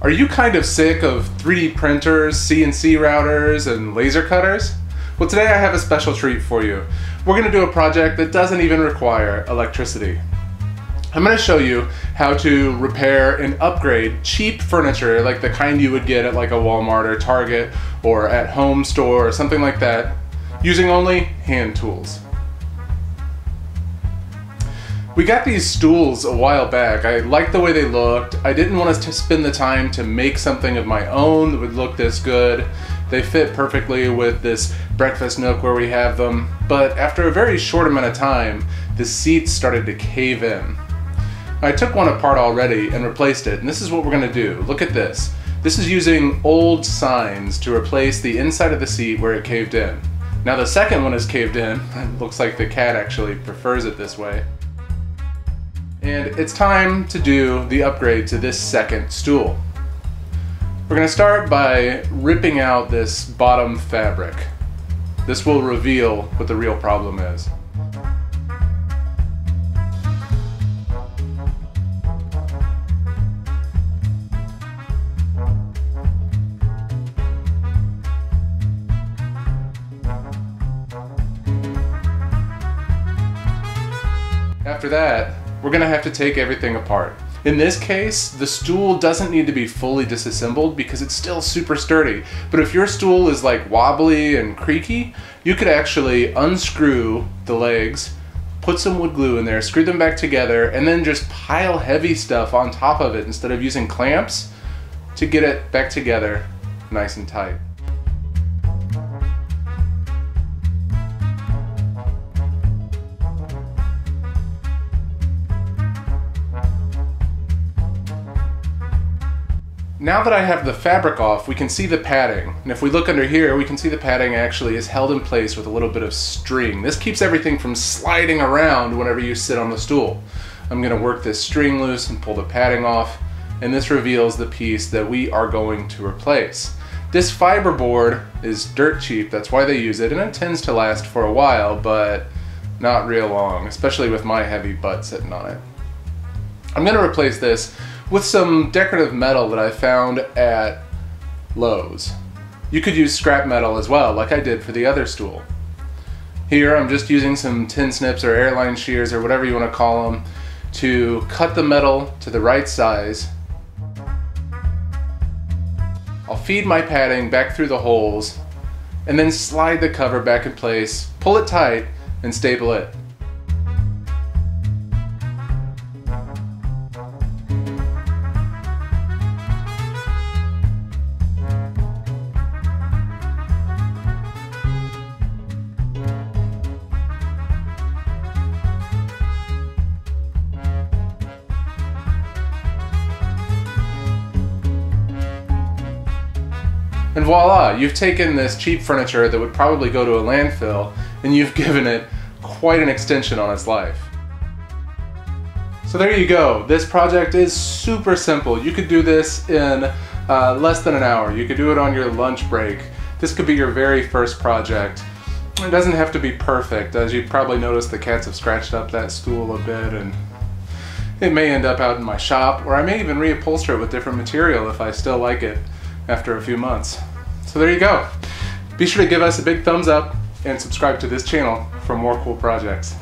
Are you kind of sick of 3D printers, CNC routers, and laser cutters? Well, today I have a special treat for you. We're going to do a project that doesn't even require electricity. I'm going to show you how to repair and upgrade cheap furniture, like the kind you would get at like a Walmart or Target or at Home Store or something like that, using only hand tools. We got these stools a while back. I liked the way they looked. I didn't want to spend the time to make something of my own that would look this good. They fit perfectly with this breakfast nook where we have them. But after a very short amount of time, the seats started to cave in. I took one apart already and replaced it, and this is what we're going to do. Look at this. This is using old signs to replace the inside of the seat where it caved in. Now the second one is caved in. It looks like the cat actually prefers it this way. And it's time to do the upgrade to this second stool. We're going to start by ripping out this bottom fabric. This will reveal what the real problem is. After that, we're going to have to take everything apart. In this case, the stool doesn't need to be fully disassembled because it's still super sturdy. But if your stool is like wobbly and creaky, you could actually unscrew the legs, put some wood glue in there, screw them back together, and then just pile heavy stuff on top of it instead of using clamps to get it back together nice and tight. Now that I have the fabric off, we can see the padding. And if we look under here, we can see the padding actually is held in place with a little bit of string. This keeps everything from sliding around whenever you sit on the stool. I'm going to work this string loose and pull the padding off, and this reveals the piece that we are going to replace. This fiber board is dirt cheap, that's why they use it, and it tends to last for a while, but not real long, especially with my heavy butt sitting on it. I'm going to replace this with some decorative metal that I found at Lowe's. You could use scrap metal as well, like I did for the other stool. Here I'm just using some tin snips or airline shears or whatever you want to call them to cut the metal to the right size. I'll feed my padding back through the holes and then slide the cover back in place, pull it tight, and staple it. And voila, you've taken this cheap furniture that would probably go to a landfill and you've given it quite an extension on its life. So there you go. This project is super simple. You could do this in less than an hour. You could do it on your lunch break. This could be your very first project. It doesn't have to be perfect. As you probably noticed, the cats have scratched up that stool a bit, and it may end up out in my shop, or I may even reupholster it with different material if I still like it after a few months. So there you go. Be sure to give us a big thumbs up and subscribe to this channel for more cool projects.